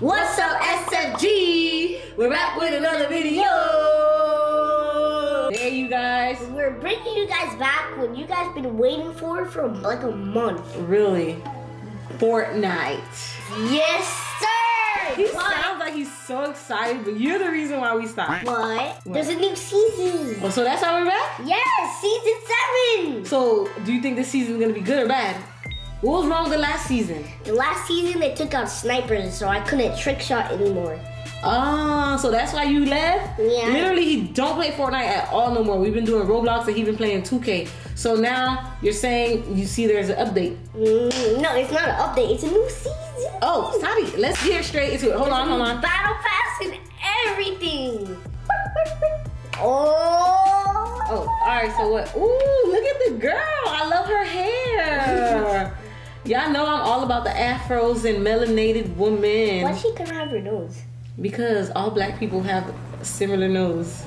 What's up, SFG? We're back with another video. Hey, you guys. We're bringing you guys back when you guys been waiting for like a month. Really? Fortnite. Yes, sir. He sounds like he's so excited, but you're the reason why we stopped. What? There's a new season. Oh, so that's how we're back? Yes, season 7. So, do you think this season is gonna be good or bad? What was wrong with the last season? The last season, they took out snipers, so I couldn't trick shot anymore. Oh, so that's why you left? Yeah. Literally, he don't play Fortnite at all no more. We've been doing Roblox, and he's been playing 2K. So now, you're saying you see there's an update. No, it's not an update. It's a new season. Oh, sorry. Let's get straight into it. Hold on. Battle Pass and everything. Oh, all right, so what? Ooh, look at the girl. I love her hair. Y'all know I'm all about the afros and melanated woman. Why she couldn't have her nose? Because all black people have a similar nose.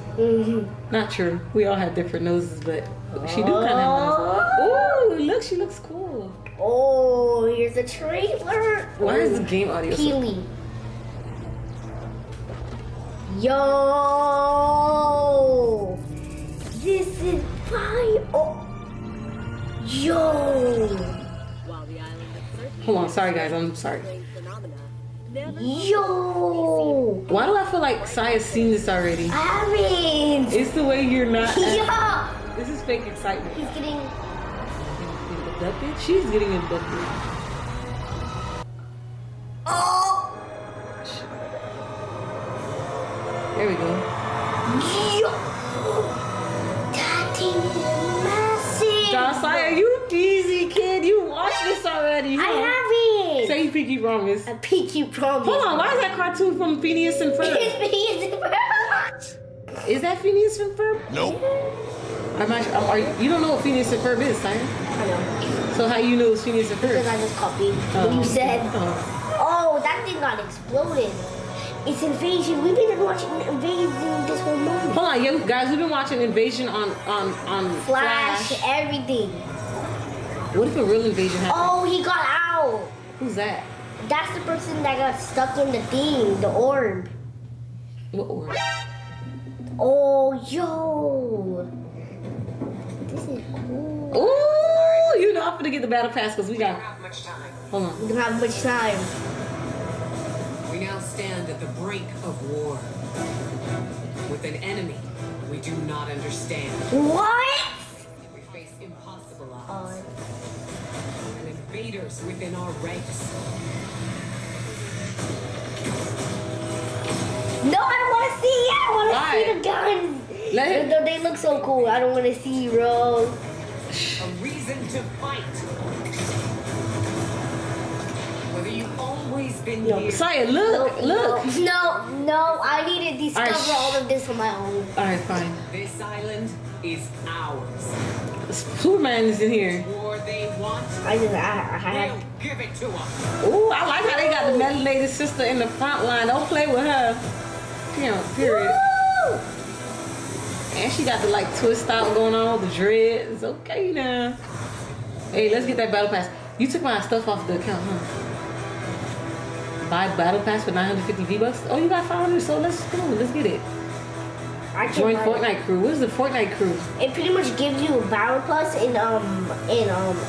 Not true. We all have different noses, but she do kind of have a nose. Ooh, look, she looks cool. Oh, here's a trailer. Why is the game audio Keely. Yo! This is fire. Oh. Yo! Hold on, sorry guys, I'm sorry. Yo! Why do I feel like Saya's seen this already? I haven't! It's the way you're not. Yeah. This is fake excitement. He's getting abducted? She's getting abducted. Oh! There we go. Yo! That thing is massive! Saya, you easy kid, you watched this already. Huh? I have. Say Pinky Promise. A Pinky Promise. Hold on, why is that cartoon from Phineas and Ferb? It's Phineas and Ferb. Is that Phineas and Ferb? Nope. I'm not sure. You don't know what Phineas and Ferb is, Simon? I know. So how you know it's Phineas and Ferb? Because I just copied what you said. Oh, that thing got exploded. It's Invasion. We've been watching Invasion this whole month. Hold on, yo, guys. We've been watching Invasion on Flash. Everything. What if a real invasion happened? Oh, he got out. Who's that? That's the person that got stuck in the thing, the orb. What orb? Oh, yo. This is cool. Ooh, you know I'm gonna get the battle pass because we don't have much time. Hold on. We don't have much time. We now stand at the brink of war with an enemy we do not understand. What? We face impossible odds. Invaders within our ranks. No, I don't want to see it. I want to see the guns. They look so cool. I don't want to see, bro. A reason to fight. Whether you've always been here. Sorry, look. No, I need to discover all of this on my own. All right, fine. This island is ours. Superman is in here. Ooh, I like how they got the melanated sister in the front line. Don't play with her. Damn, period. Woo! And she got the like twist out going on, the dreads. Okay now. Hey, let's get that battle pass. You took my stuff off the account, huh? Buy battle pass for 950 V Bucks. Oh, you got 500, so let's go. Let's get it. Join Fortnite crew. What is the Fortnite crew? It pretty much gives you a battle pass, and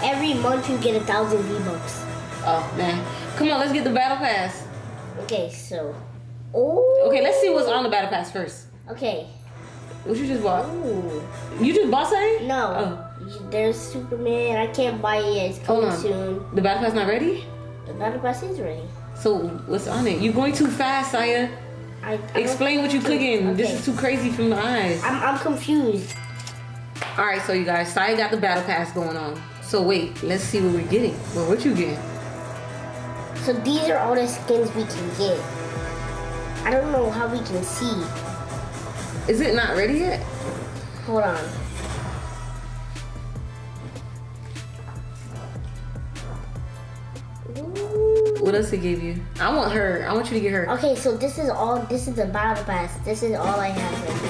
every month you get 1,000 V Bucks. Oh man, come on, let's get the battle pass. Okay, so, okay, let's see what's on the battle pass first. Okay. What you just bought? Ooh. You just bought something? No. Oh. There's Superman. I can't buy it. It's coming soon. The battle pass not ready? The battle pass is ready. So what's on it? You're going too fast, Saya. Explain what you're clicking. Okay. This is too crazy from the eyes. I'm confused. All right, so you guys, Saya got the battle pass going on. So wait, let's see what we're getting. Well, what you getting? So these are all the skins we can get. I don't know how we can see. Is it not ready yet? Hold on. What else it gave you? I want her. I want you to get her. Okay, so this is all. This is the battle pass. This is all I have right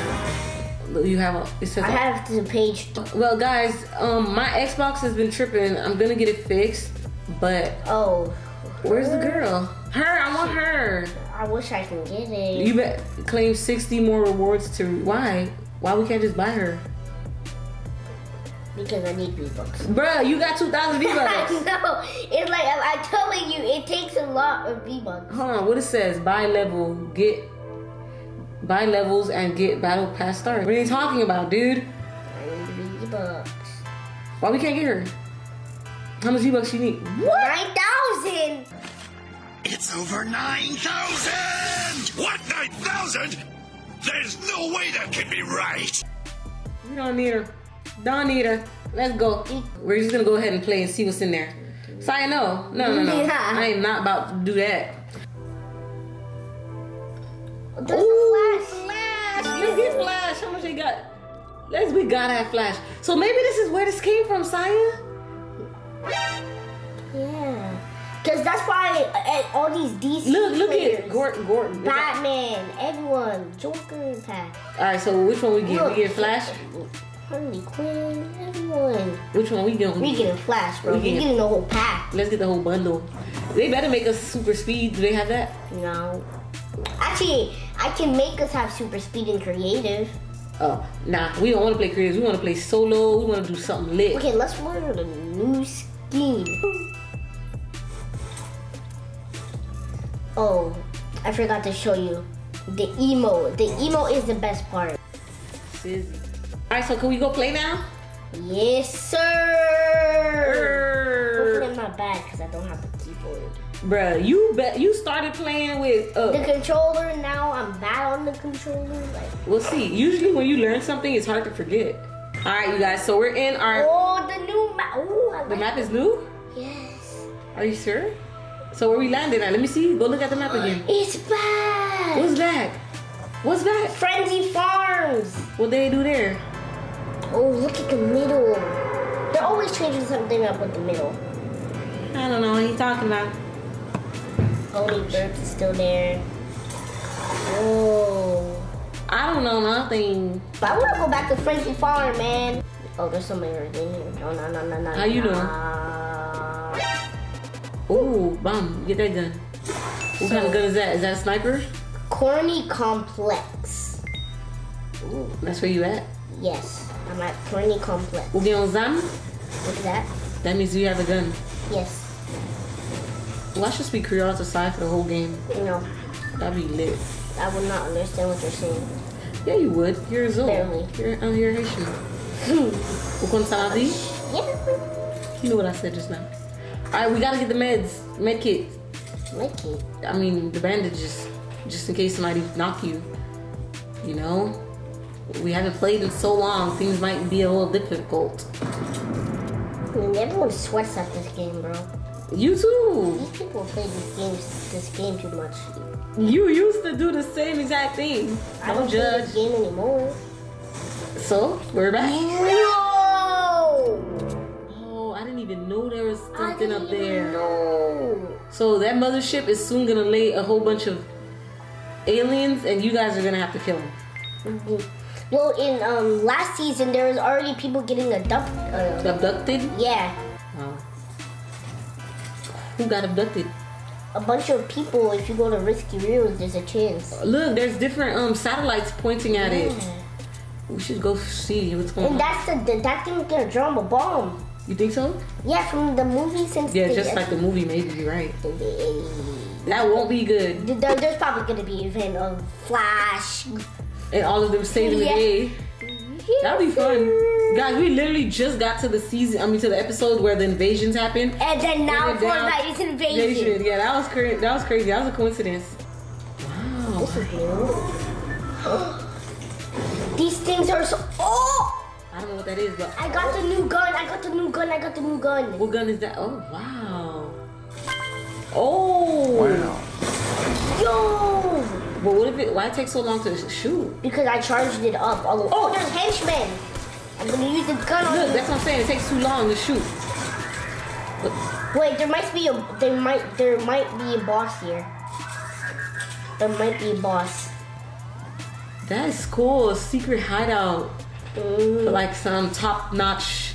now. You have. It says I have to page. Well, guys, my Xbox has been tripping. I'm gonna get it fixed, but where's the girl? Her, I want her. I wish I can get it. You bet. Claim 60 more rewards to. Why? Why we can't just buy her? Because I need V Bucks. Bruh, you got 2,000 V Bucks. No, it's like I'm telling you, it takes a lot of V Bucks. Hold on, what it says? Buy level, get. Buy levels and get battle pass Stark. What are you talking about, dude? I need V Bucks. Why we can't get her? How much V Bucks you need? What? 9,000. It's over 9,000. What 9,000? There's no way that can be right. We don't need her. Don't need her. Let's go. We're just gonna go ahead and play and see what's in there. So I know. No. Yeah. I am not about to do that. There's a Flash. Look at Flash. How much they got? Let's we gotta have Flash. So maybe this is where this came from, Saya. Yeah. Cause that's why all these DC Look players, at Gordon. Batman, everyone, Joker, Pat. All right, so which one we get? Look, we get Flash. Harley Quinn, everyone. Which one we going? We getting Flash, bro. We getting the whole pack. Let's get the whole bundle. They better make us super speed. Do they have that? No. Actually, I can make us have super speed and creative. Oh, nah, we don't want to play creative. We want to play solo. We want to do something lit. Okay, let's learn a new scheme. Oh, I forgot to show you the emote. The emote is the best part. Sizzy. All right, so can we go play now? Yes, sir. Hopefully I'm not bad because I don't have the keyboard. Bruh, you started playing with the controller. Now I'm bad on the controller. Like, we'll see. Usually when you learn something, it's hard to forget. All right, you guys. So we're in our. Oh, the new map. Ooh, I like the map is new. Yes. Are you sure? So where we landed at? Let me see. Go look at the map again. It's back. What's that? What's that? Frenzy Farms. What they do there? Oh, look at the middle. They're always changing something up with the middle. I don't know what he's talking about. Holy Burps is still there. Whoa. I don't know nothing. But I want to go back to Frenzy Farm, man. Oh, there's somebody already in here. Oh, no. How you doing? Ooh, bomb. Get that gun. What kind of gun is that? Is that a sniper? Corny Complex. Ooh, that's where you at? Yes, I'm at Corny Complex. We'll get on Zam. What's that? That means you have a gun. Yes. Well, I should speak Creole outside for the whole game. No. That'd be lit. I would not understand what you're saying. Yeah, you would. You're a Zool. Barely. You're Haitian. Yeah. You know what I said just now. All right, we gotta get the meds. Med kit. Med kit? I mean, the bandages. Just in case somebody knock you. You know? We haven't played in so long. Things might be a little difficult. I mean, everyone sweats at this game, bro. You too. These people play this game too much. You used to do the same exact thing. I don't judge. Play this game anymore. So we're back. No. Oh, I didn't even know there was something up there. No. So that mothership is soon gonna lay a whole bunch of aliens, and you guys are gonna have to kill them. Mm-hmm. Well, in last season, there was already people getting abducted. Yeah. Oh. Who got abducted? A bunch of people. If you go to Risky Reels, there's a chance. Look, there's different satellites pointing at it. We should go see what's going on. And that's that thing can drop a bomb. You think so? Yeah, from the movie since. Yeah, just like the movie. Maybe you're right. That won't be good. There's probably gonna be an event of Flash and all of them saving the day. That'll be fun, guys. We literally just got to the season. I mean, to the episode where the invasions happened. And then now Fortnite is invasion. Yeah, that was crazy. That was crazy. That was a coincidence. Wow. This is new. These things are so. Oh. I don't know what that is, but I got the new gun. What gun is that? Oh wow. Oh. Wow. Yo. But what if it? Why it take so long to shoot? Because I charged it up. All the oh, there's henchmen. I'm gonna use the gun. Look, that's what I'm saying. It takes too long to shoot. Wait, there might be a boss here. There might be a boss. That is cool. A secret hideout. Mm. For like some top-notch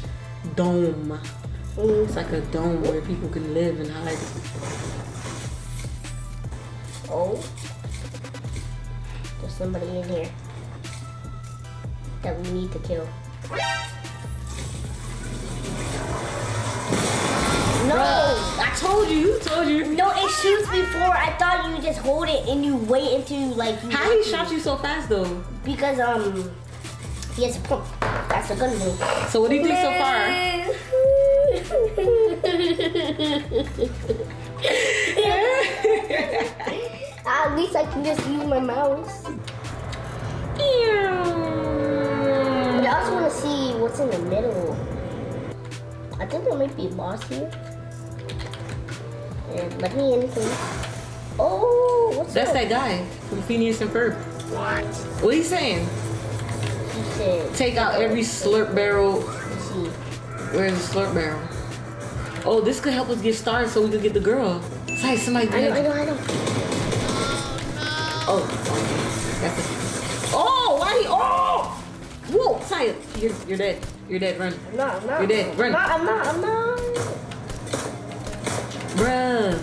dome. Mm. It's like a dome where people can live and hide. Oh. There's somebody in here that we need to kill. No! I told you, No, it shoots before. I thought you just hold it and you wait until you like. How he shot you so fast though? Because he has a pump. That's a gun move. So what do you think so far? At least I can just use my mouse. But I also want to see what's in the middle. I think there might be a boss here. And let me in, please. Oh, what's that? That's that guy from Phineas and Ferb. What? What are you saying? He said, take out every slurp barrel. Let's see. Where's the slurp barrel? Oh, this could help us get started so we could get the girl. It's like somebody did. I know. Oh, that's it. Oh, why he? Oh, whoa, Saya, you're dead. You're dead. Run. I'm not. I'm not. You're dead. Run. I'm not. Bruh.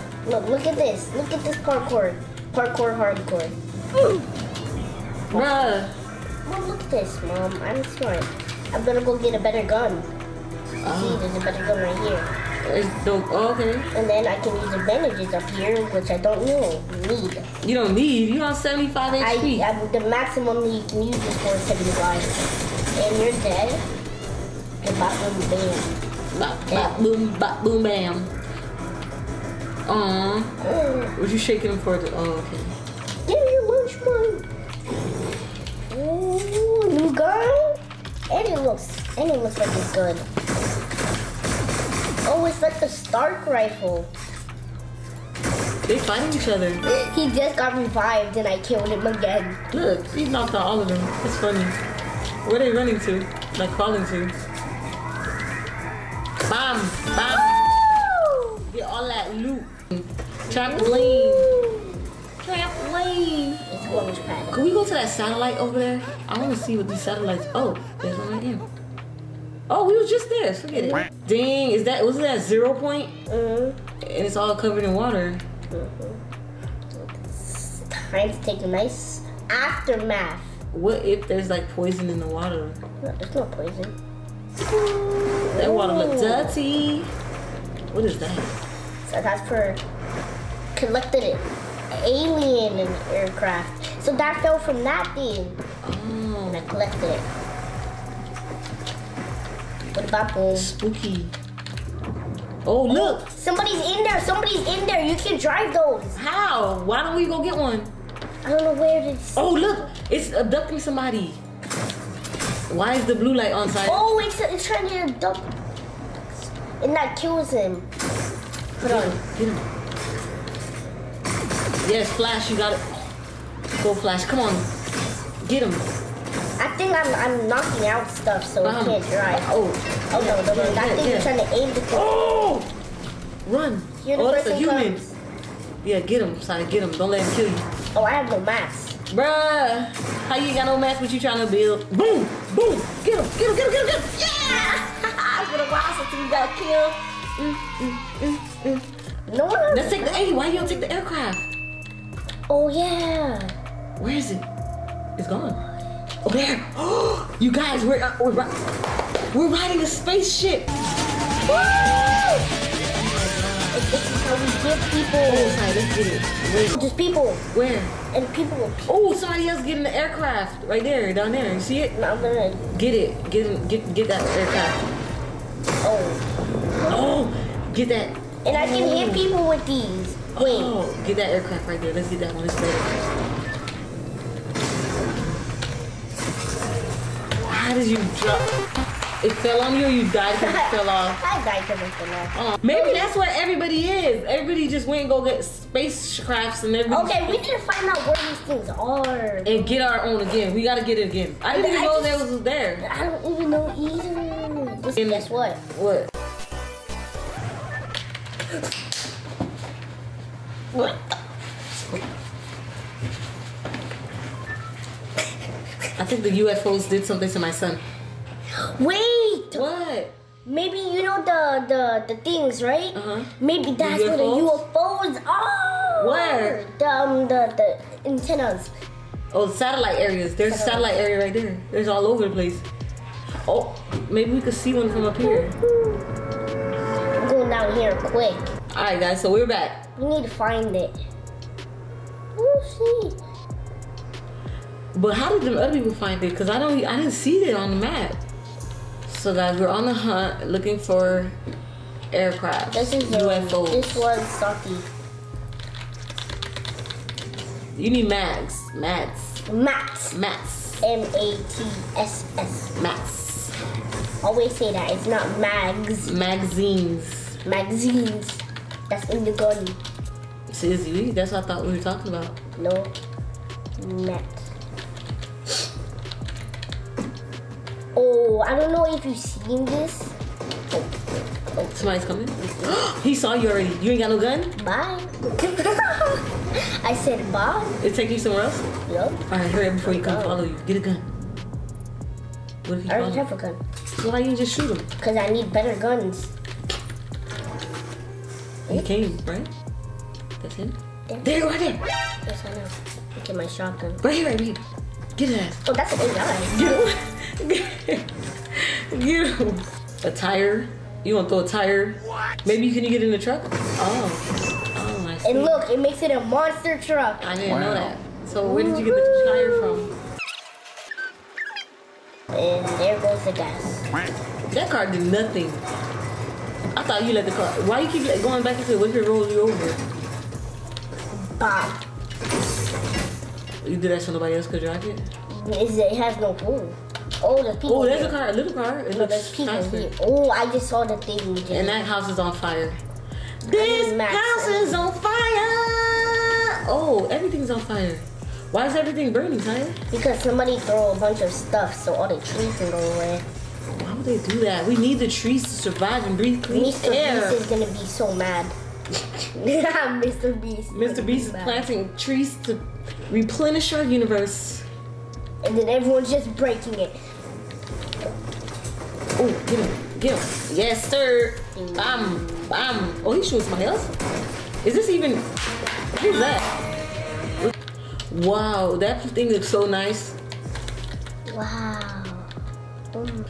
Look at this. Look at this parkour. Parkour hardcore. Ooh. Bruh. Mom, look at this, Mom. I'm smart. I'm gonna go get a better gun. See, there's a better gun right here. It's dope. Oh, okay. And then I can use advantages up here, which I don't need. You don't need? You're on 75 HP. The maximum that you can use is 475. And you're dead. And bop, boom, bam. Bop, boom, bam. Aww. Was you shaking him for the... Oh, okay. Give me your lunch money. Ooh, new gun. And it looks like it's good. Oh, it's like the Stark rifle. They're fighting each other. He just got revived and I killed him again. Look, he knocked out all of them. It's funny. Where are they running to? Like falling to. Bomb! Bomb! Get all that loot. Trampoline. Trampoline. It's orange pad. Can we go to that satellite over there? I want to see what these satellites. Oh, there's one right here. Oh, we was just there. Forget it. Dang, is that wasn't that 0 point? And it's all covered in water. It's time to take a nice aftermath. What if there's like poison in the water? No, there's no poison. That water looks dirty. What is that? So that's for collected it. Alien in the aircraft. So that fell from that thing. Oh. And I collected it. What about boom? Spooky. Oh, look! Somebody's in there! Somebody's in there! You can drive those! How? Why don't we go get one? I don't know where it is. Oh, look! It's abducting somebody. Why is the blue light on side? Oh, it's trying to abduct. And that kills him. Put on. Get him. Yes, Flash, you got it. Go, Flash. Come on. Get him. I think I'm knocking out stuff so I can't drive. Oh yeah, no, yeah, I think you're trying to aim the thing. Oh! Run! You're the that's a human. Comes. Yeah, get him, Sai, get him. Don't let him kill you. Oh, I have no mass. Bruh! How you got no mass? What you trying to build? Boom! Boom! Get him! Get him! Get him! Get him! Get him! Yeah! It's been a while since we got killed. No one. Let's take the. Hey, why you don't take the aircraft? Oh yeah. Where is it? It's gone. Oh, there! Oh, you guys, we're riding a spaceship. Woo! This is how we give people. Oh, sorry, let's get it. Where? Just people. Where? And people. Oh, somebody else getting the aircraft right there, down there. You see it? No, I'm gonna get it. Get that aircraft. Oh. Oh, get that. And I can hit people with these. Wait. Oh, get that aircraft right there. Let's get that one. Let's get it. How did you drop? It fell on you or you died because it fell off? I died because it fell off. Maybe that's where everybody is. Everybody just went and go get spacecrafts and everything. Okay, we need to find out where these things are. And get our own again. We gotta get it again. I didn't even know that was there. I don't even know either. Just guess what? What? What? I think the UFOs did something to my son. Wait! What? Maybe you know the things, right? Maybe that's where the UFOs are! Where? The antennas. Oh, the satellite areas. There's a satellite area right there. There's all over the place. Oh, maybe we could see one from up here. I'm going down here quick. All right, guys, so we're back. We need to find it. We'll see. But how did them other people find it? Because I didn't see it on the map. So, guys, we're on the hunt looking for aircraft. This is UFOs. This was Saki. You need mats. Mats. Mats. Mats. M-A-T-S-S. Mats. Always say that. It's not mags. Magazines. Magazines. That's in the garden. Seriously? That's what I thought we were talking about. No. Mats. Oh, I don't know if you've seen this. Oh. Somebody's coming. He saw you already. You ain't got no gun? Bye. I said bye. It take you somewhere else? Yup. Alright, hurry up before he come follow you. Get a gun. What if he I already have a gun. So why you just shoot him? Because I need better guns. He came, right? That's him? There, right there. Yes, I know. Look at my shotgun. Right here. Get it. Oh, that's a big guy. Get him. A tire? You want to throw a tire? What? Maybe can you get in the truck? Oh, I see. And look, it makes it a monster truck. I didn't know that. So where did you get the tire from? And there goes the gas. That car did nothing. I thought you let the car. Why you keep going back into the whip and roll you over? Bye. You do that so nobody else could drive it? It has no room. Oh, there's people. Oh, there's a car, a little car. It looks faster. Oh, I just saw the thing. And that house is on fire. This house is on fire. Oh, everything's on fire. Why is everything burning, Tyler? Because somebody throw a bunch of stuff, so all the trees can go away. Why would they do that? We need the trees to survive and breathe clean air. Mr. Beast is gonna be so mad. Mr. Beast. Mr. Beast is planting trees to replenish our universe. And then everyone's just breaking it. Oh, get him. Yes, sir. Bam. Oh, he shoots somebody else? Is this even, what is that? Wow, that thing looks so nice. Wow.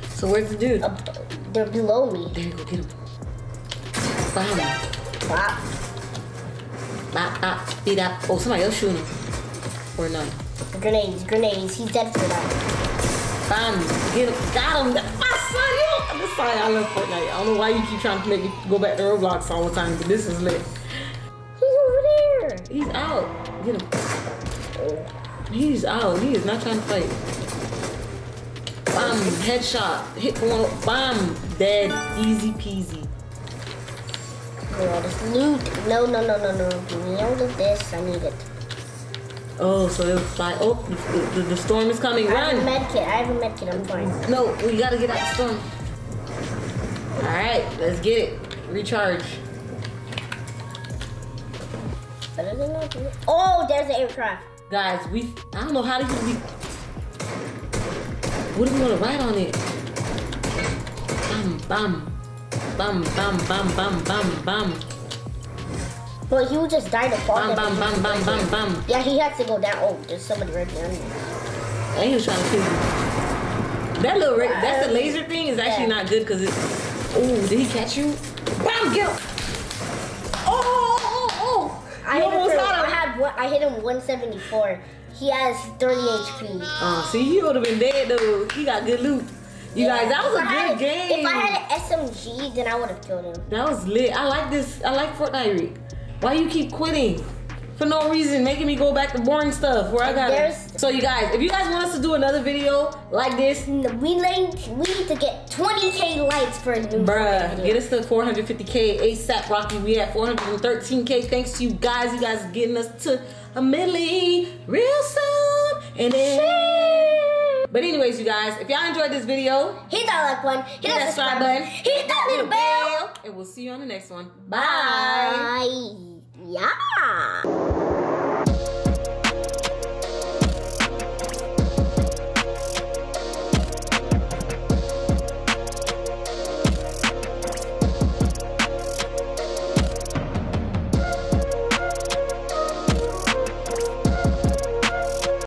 So where's the dude? They're below me. There you go, get him. Bam. Bop. Bop, bop, speed up. Oh, somebody else shooting him. Or none. Grenades. He's dead for that. Bam. Get him. Got him. I'm sorry, I love Fortnite. I don't know why you keep trying to make me go back to Roblox all the time, but this is lit. He's over there. He's out. Get him. He's out. He is not trying to fight. Bam. Headshot. Hit one. Bam. Dead. Easy peasy. All this loot. No. Give me all of this. I need it. Oh, so they'll fly. Oh, the storm is coming. Run! I have a medkit. I'm fine. No, we gotta get out of the storm. All right, let's get it. Recharge. Oh, there's an aircraft. Guys, I don't know how to get what are we gonna ride on it? Bam, bam. Bam, bam, bam, bam, bam, bam. But he would just die to fall. Bam, bam, bam. Yeah, he has to go down. Oh, there's somebody right behind me. I think he was trying to kill you. That little, that's the laser thing is actually not good because it's. Oh, did he catch you? Bam, get him. Oh. I hit him 174. He has 30 HP. Oh, see, he would have been dead though. He got good loot. You guys, that was a good game. If I had an SMG, then I would have killed him. That was lit. I like this. I like Fortnite. Why you keep quitting? For no reason, making me go back to boring stuff where I got. So you guys, if you guys want us to do another video like this, we need to get 20K likes for a new video. Get us to 450K ASAP Rocky. We at 413K. Thanks to you guys. You guys getting us to a milli real soon. And then, but anyways, you guys, if y'all enjoyed this video, hit that like button, hit that subscribe button, hit that little bell, and we'll see you on the next one. Bye. Yeah.